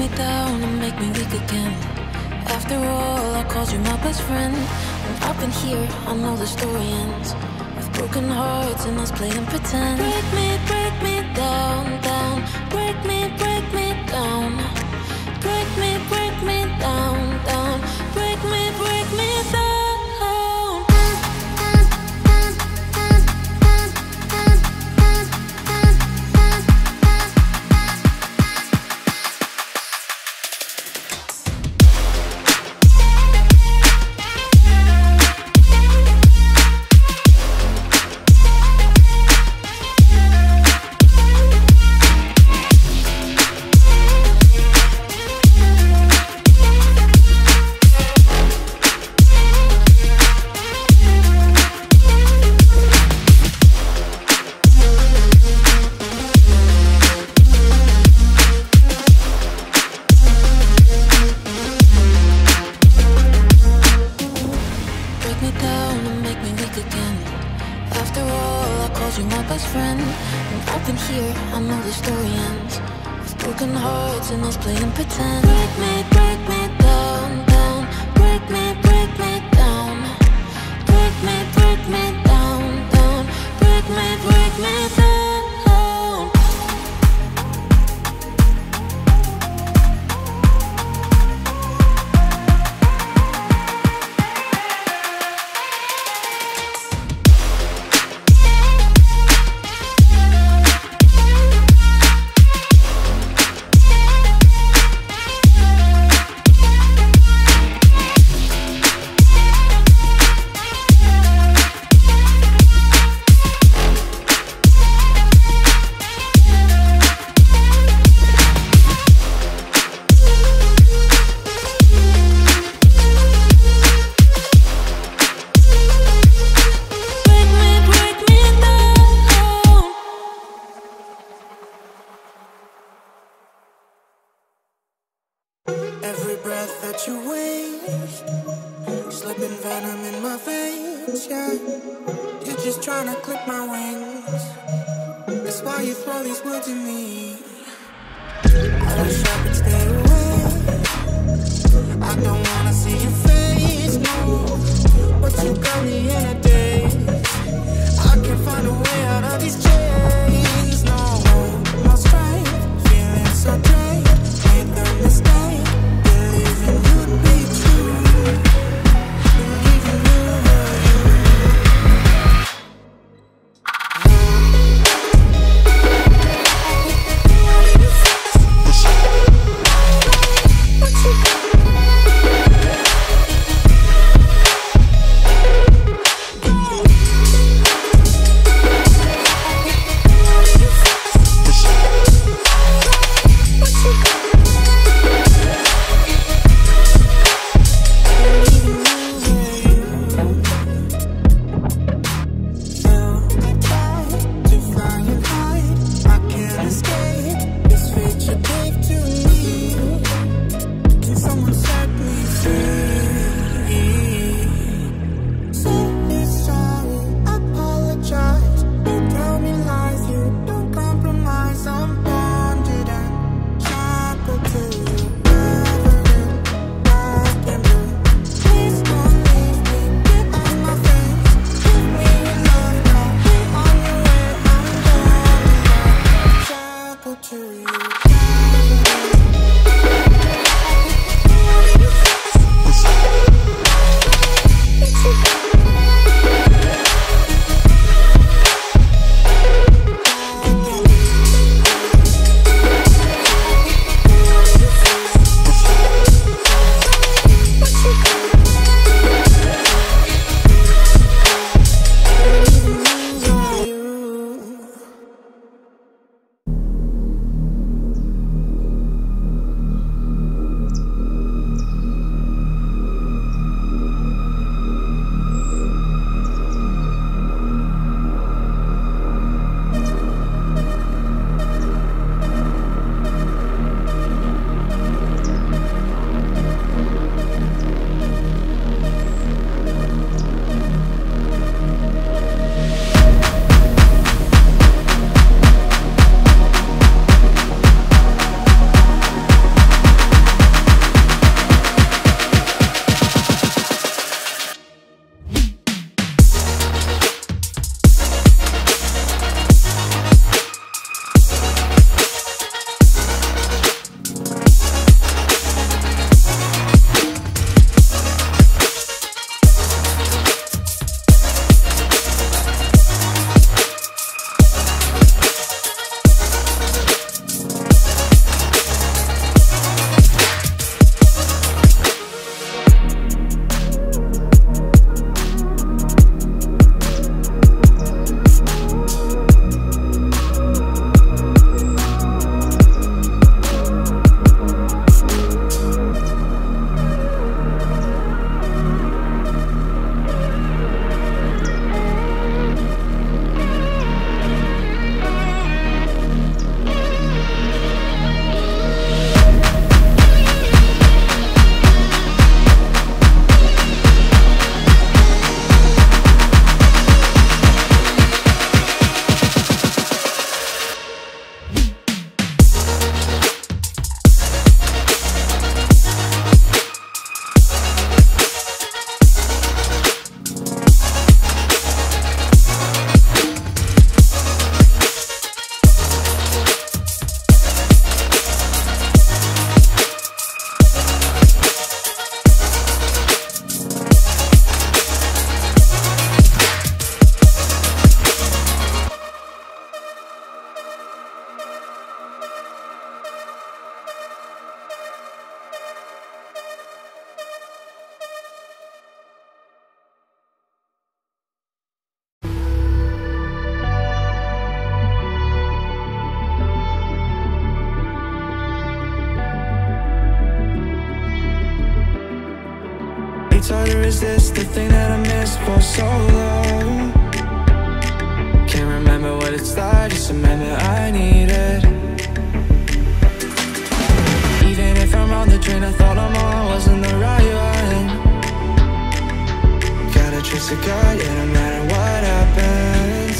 me down and make me weak again. After all, I called you my best friend. And up in here, I know the story ends with broken hearts and us playing pretend. Break me down, down. Break me down. Break me down, down. Break me down. to resist the thing that I missed for so long. Can't remember what it's like, just remember I need it. Even if I'm on the train I thought I'm on, wasn't the right one. Gotta trust the God, yeah, no matter what happens.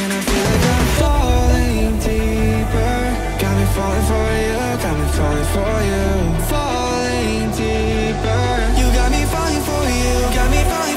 And I feel like I'm falling deeper. Got me falling for you, got me falling for you. Falling deeper. You got me falling for you, got me falling.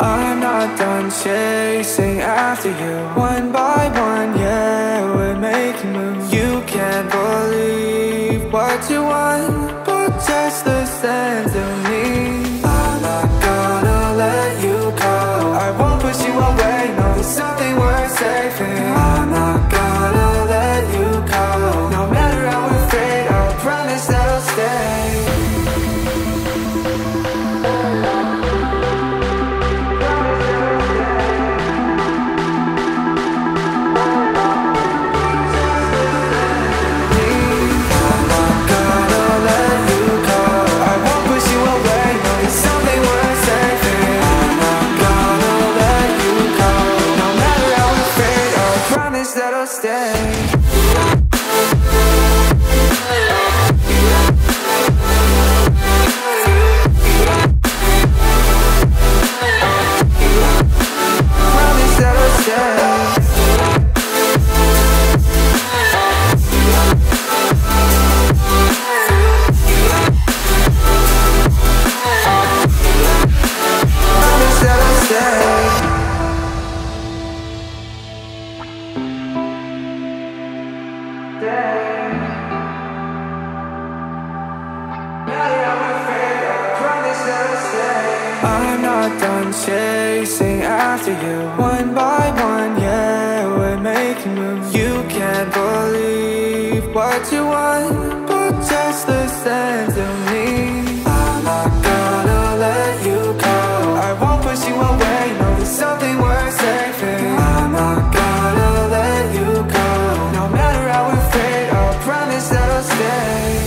I'm not done chasing after you. One by one, yeah, we're making moves. You can't believe what you want, but just the sense of me. I'm not gonna let you go. I won't push you away, no, there's something worth saving. I'm not gonna let you go. No matter how afraid, I promise I'll stay. I'm not done chasing after you. One by one, yeah, we're making moves. You can't believe what you want, but just the sense of me. I'm not gonna let you go. I won't push you away, no, there's something worth saving. I'm not gonna let you go. No matter how afraid, I promise I'll stay.